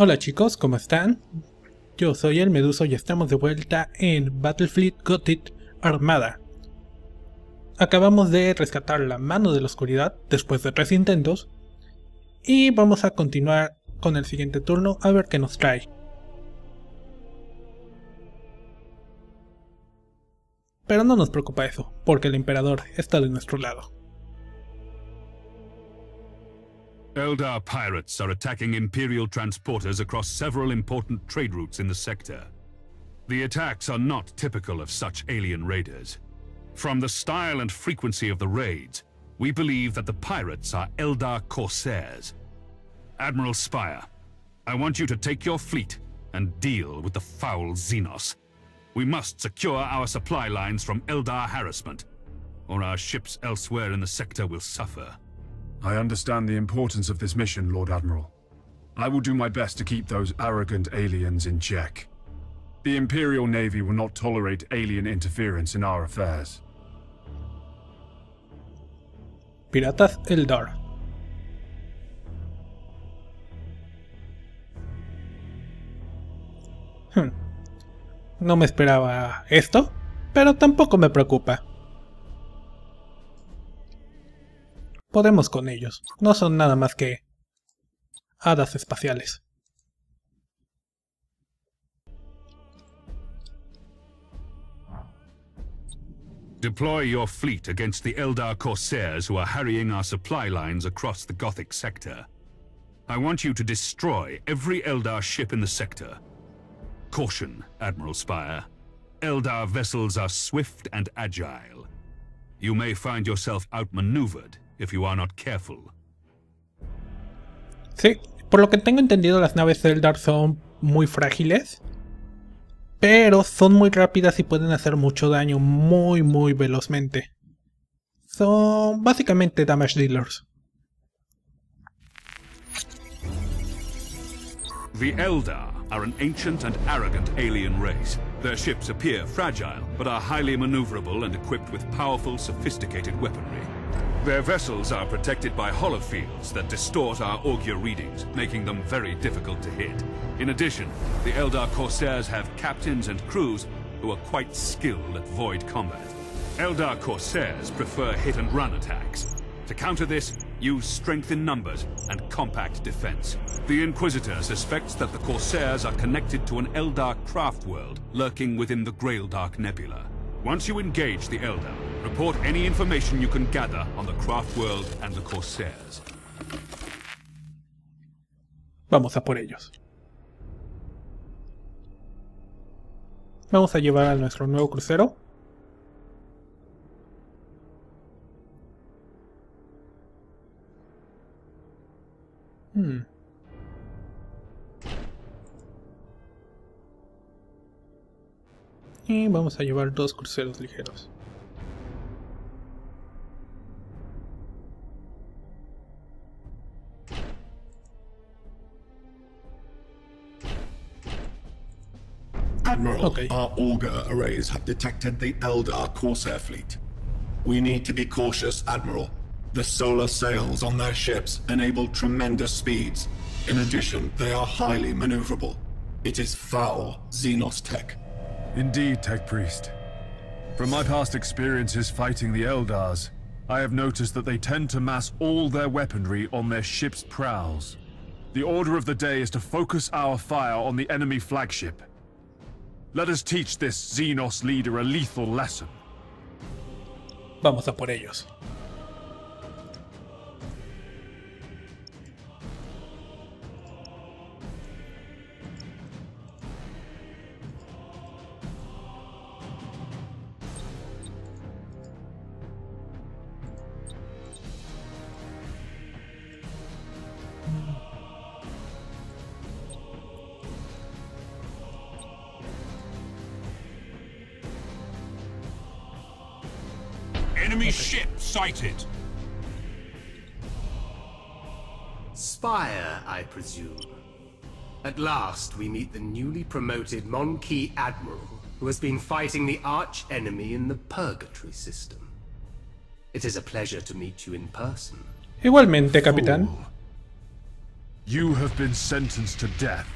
Hola chicos, ¿cómo están? Yo soy el Meduso y estamos de vuelta en Battlefleet Gothic: Armada. Acabamos de rescatar la mano de la oscuridad después de 3 intentos. Y vamos a continuar con el siguiente turno a ver qué nos trae. Pero no nos preocupa eso, porque el emperador está de nuestro lado. Eldar pirates are attacking Imperial transporters across several important trade routes in the sector. The attacks are not typical of such alien raiders. From the style and frequency of the raids, we believe that the pirates are Eldar Corsairs. Admiral Spire, I want you to take your fleet and deal with the foul Xenos. We must secure our supply lines from Eldar harassment, or our ships elsewhere in the sector will suffer. I understand the importance of this mission, Lord Admiral. I will do my best to keep those arrogant aliens in check. The Imperial Navy will not tolerate alien interference in our affairs. Piratas Eldar. No me esperaba esto, pero tampoco me preocupa. Podemos con ellos, no son nada más que hadas espaciales. Deploy your fleet against the Eldar Corsairs who are harrying our supply lines across the Gothic sector. I want you to destroy every Eldar ship in the sector. Caution, Admiral Spire. Eldar vessels are swift and agile. You may find yourself outmaneuvered if you are not careful. Sí, por lo que tengo entendido, las naves Eldar son muy frágiles, pero son muy rápidas y pueden hacer mucho daño muy velozmente. Son básicamente damage dealers. The Eldar are an ancient and arrogant alien race. Their ships appear fragile, but are highly maneuverable and equipped with powerful, sophisticated weaponry. Their vessels are protected by hollow fields that distort our augur readings, making them very difficult to hit. In addition, the Eldar Corsairs have captains and crews who are quite skilled at void combat. Eldar Corsairs prefer hit-and-run attacks. To counter this, use strength in numbers and compact defense. The Inquisitor suspects that the Corsairs are connected to an Eldar craft world lurking within the Graildark Nebula. Once you engage the Eldar, report any information you can gather on the craft world and the Corsairs. Vamos a por ellos. Vamos a llevar a nuestro nuevo crucero. Y vamos a llevar 2 cruceros ligeros. Admiral, okay. Our auger arrays have detected the Eldar Corsair fleet. We need to be cautious, Admiral. The solar sails on their ships enable tremendous speeds. In addition, they are highly maneuverable. It is foul Xenos tech. Indeed, Tech Priest. From my past experiences fighting the Eldars, I have noticed that they tend to mass all their weaponry on their ship's prows. The order of the day is to focus our fire on the enemy flagship. Let us teach this Xenos leader a lethal lesson. Vamos a por ellos. Enemy ship sighted. Spire, I presume. At last we meet the newly promoted Monkey Admiral, who has been fighting the arch-enemy in the Purgatory system. It is a pleasure to meet you in person. Igualmente, Capitán. You have been sentenced to death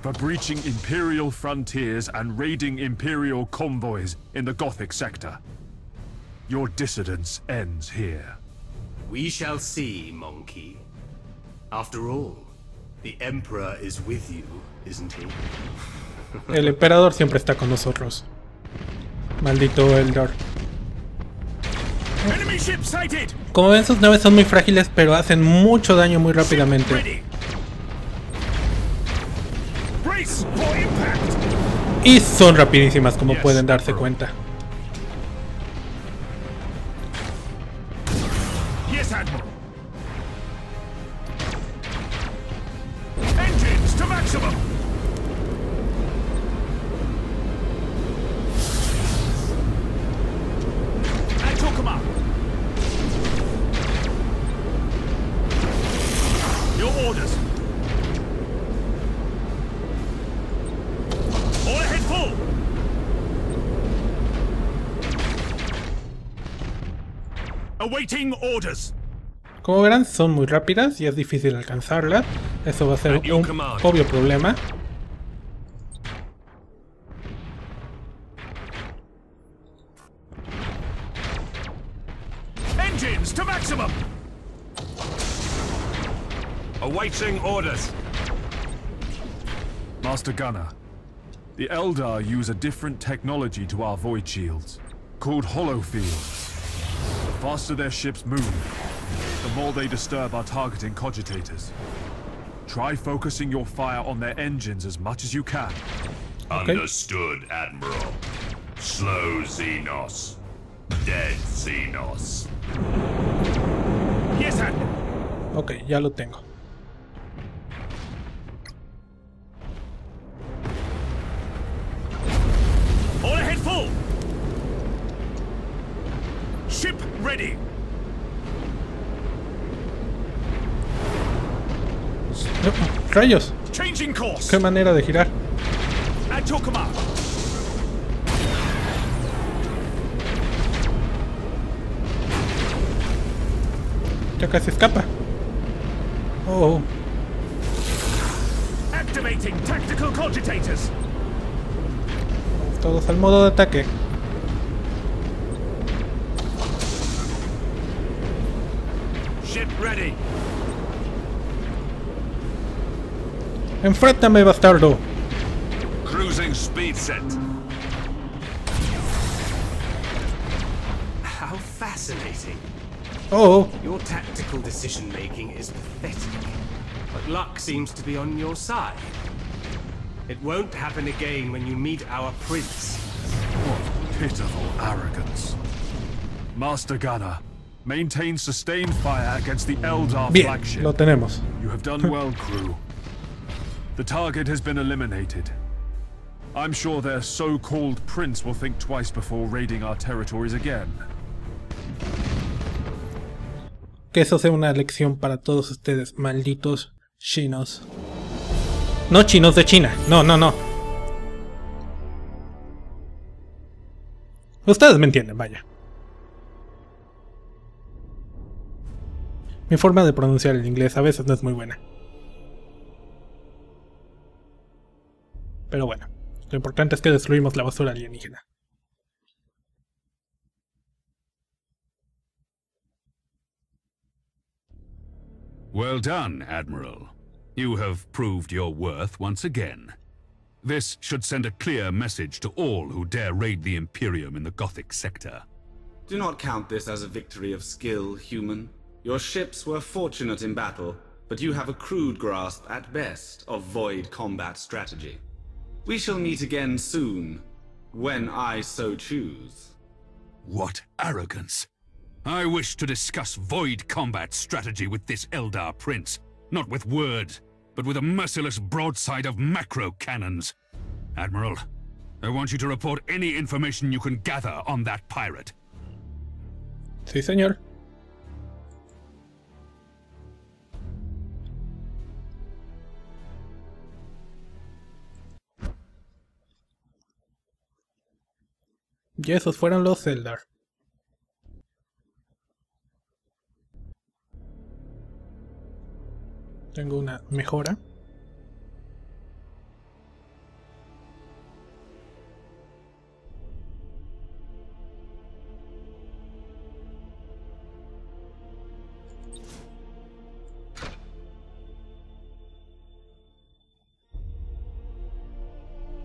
for breaching Imperial frontiers and raiding Imperial convoys in the Gothic sector. Your dissidence ends here. We shall see, Monkey. After all, the Emperor is with you, isn't he? El emperador siempre está con nosotros. Maldito Eldar. Como ven, sus naves son muy frágiles, pero hacen mucho daño muy rápidamente. Y son rapidísimas, como pueden darse cuenta. Como verán, son muy rápidas y es difícil alcanzarlas. Eso va a ser un obvio problema. Engines to maximum. Awaiting orders. Master Gunner, the Eldar use a different technology to our void shields, called hollow fields. The faster their ships move, the more they disturb our targeting cogitators. Try focusing your fire on their engines as much as you can. Okay. Understood, Admiral. Slow Xenos. Dead Xenos. Yes, Admiral. Ok, ya lo tengo. All ahead full! Ship ready. Rayos. Changing course. Qué manera de girar. At your command. Ya casi escapa. Oh. Activating tactical cogitators. Todos al modo de ataque. Enfréntame, bastardo. Cruising speed set. How fascinating. Oh. Your tactical decision making is pathetic, but luck seems to be on your side. It won't happen again when you meet our prince. What pitiful arrogance. Master Gunner, maintain sustained fire against the Eldar flagship. Lo tenemos. You have done well, crew. The target has been eliminated. I'm sure their so-called prince will think twice before raiding our territories again. Que eso sea una lección para todos ustedes, malditos chinos. No chinos de China. No, no, no. Ustedes me entienden, vaya. Mi forma de pronunciar el inglés a veces no es muy buena. Pero bueno, lo importante es que destruimos la basura alienígena. Well done, Admiral. You have proved your worth once again. This should send a clear message to all who dare raid the Imperium in the Gothic sector. Do not count this as a victory of skill, human. Your ships were fortunate in battle, but you have a crude grasp at best of void combat strategy. We shall meet again soon, when I so choose. What arrogance! I wish to discuss void combat strategy with this Eldar prince, not with words, but with a merciless broadside of macro cannons. Admiral, I want you to report any information you can gather on that pirate. Sí, señor. Y esos fueron los Eldar. tengo una mejora.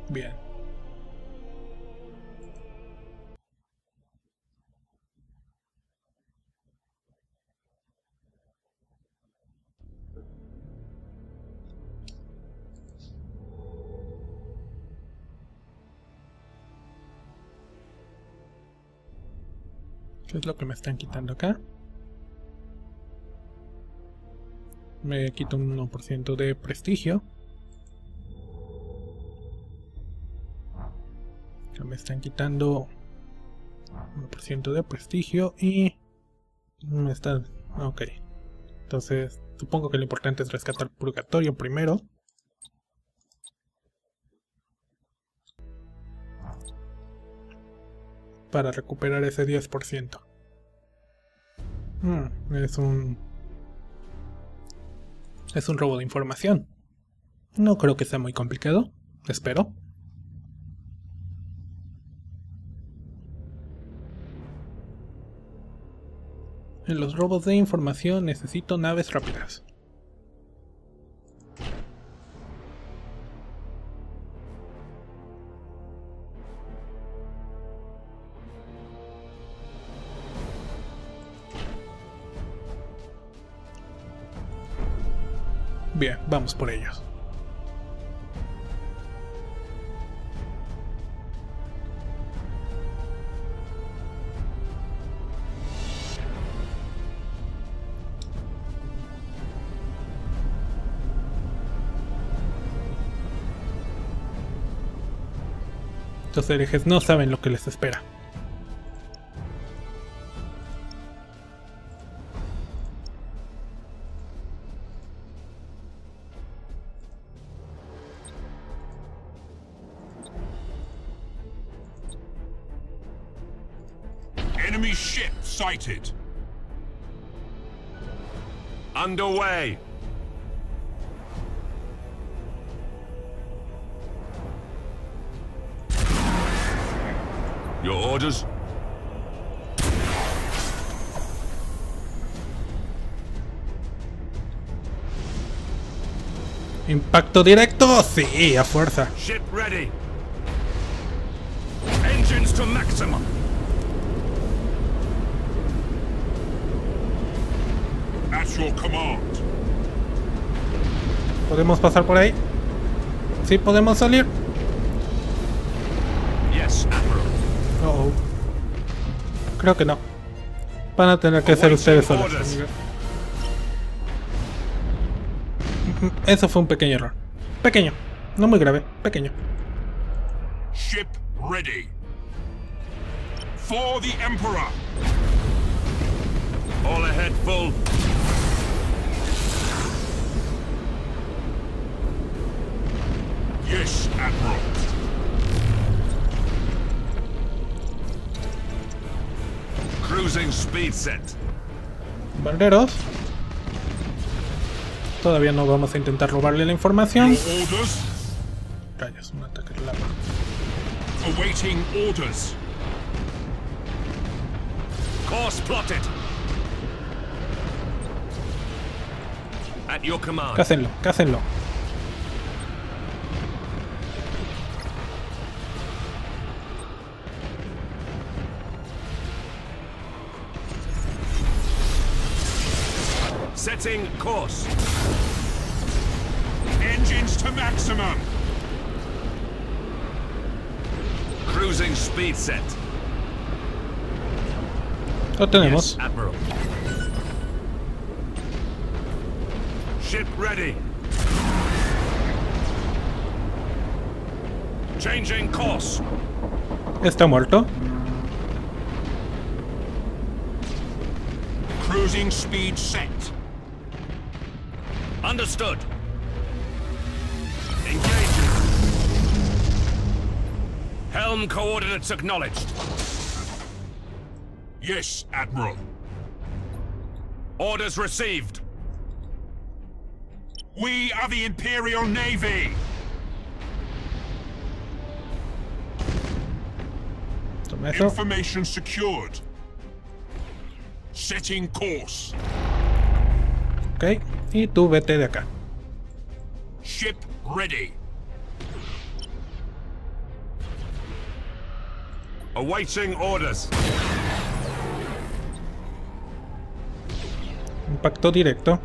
Bien. ¿Qué es lo que me están quitando acá? Me quito un 1% de prestigio. Acá me están quitando 1% de prestigio y... me están... ok. Entonces, supongo que lo importante es rescatar Purgatorio primero. Para recuperar ese 10%. Es un robo de información. No creo que sea muy complicado. Espero. En los robos de información necesito naves rápidas. Bien, vamos por ellos. Estos herejes no saben lo que les espera. Enemy ship sighted. Underway. Your orders? Impacto directo, sí, a fuerza. Ship ready. Engines to maximum. ¿Podemos pasar por ahí? ¿Sí podemos salir? Yes, Admiral. Uh-oh. Creo que no. Van a tener que hacer ustedes solos. Eso fue un pequeño error. Pequeño. No muy grave. Pequeño. Ship ready. For the Emperor. All ahead, full. Yes, Admiral. Cruising speed set. Banderos. Todavía no vamos a intentar robarle la información. Rayos, un ataque de lava. Awaiting orders. Course plotted. At your command. Cácenlo, cácenlo. Setting course. Engines to maximum. Cruising speed set. Lo tenemos. Yes, Admiral. Ship ready. Changing course. Está muerto. Cruising speed set. Understood. Engaging. Helm coordinates acknowledged. Yes, Admiral. Orders received. We are the Imperial Navy! Information secured. Setting course. Ok, y tú vete de acá. Ship ready. Awaiting orders. Impacto directo.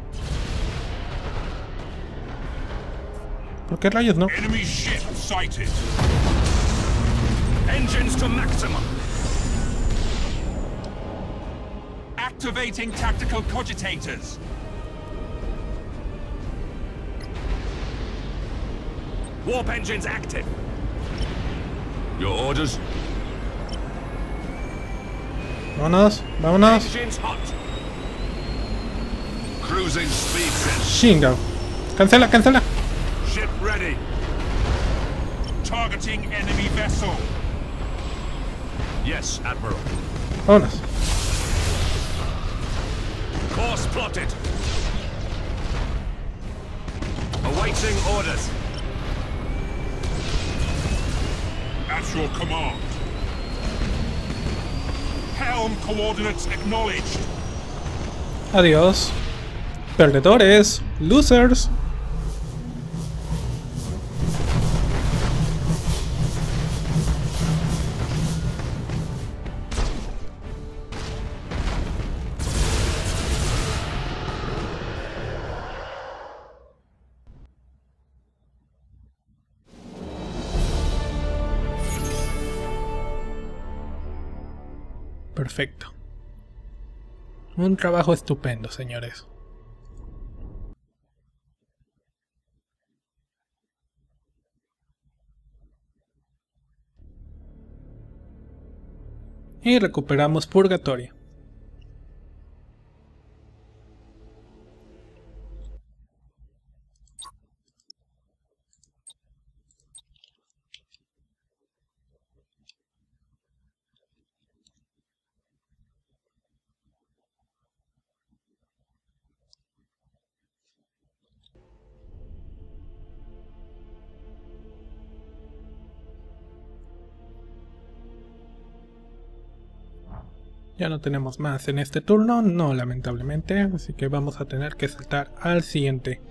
¿Por qué rayos no? Enemy ship sighted. Engines to maximum. Activating tactical cogitators. Warp engines active. Your orders. Vámonos, vámonos. Engines hot. Cruising speed set. Shingo. Cancela, cancela. Ship ready. Targeting enemy vessel. Yes, Admiral. Vámonos. Course plotted. Awaiting orders. At your command. Helm coordinates acknowledged. Adiós. Perdedores. Losers. Perfecto. Un trabajo estupendo, señores. Y recuperamos Purgatorio. Ya no tenemos más en este turno, no, lamentablemente, así que vamos a tener que saltar al siguiente.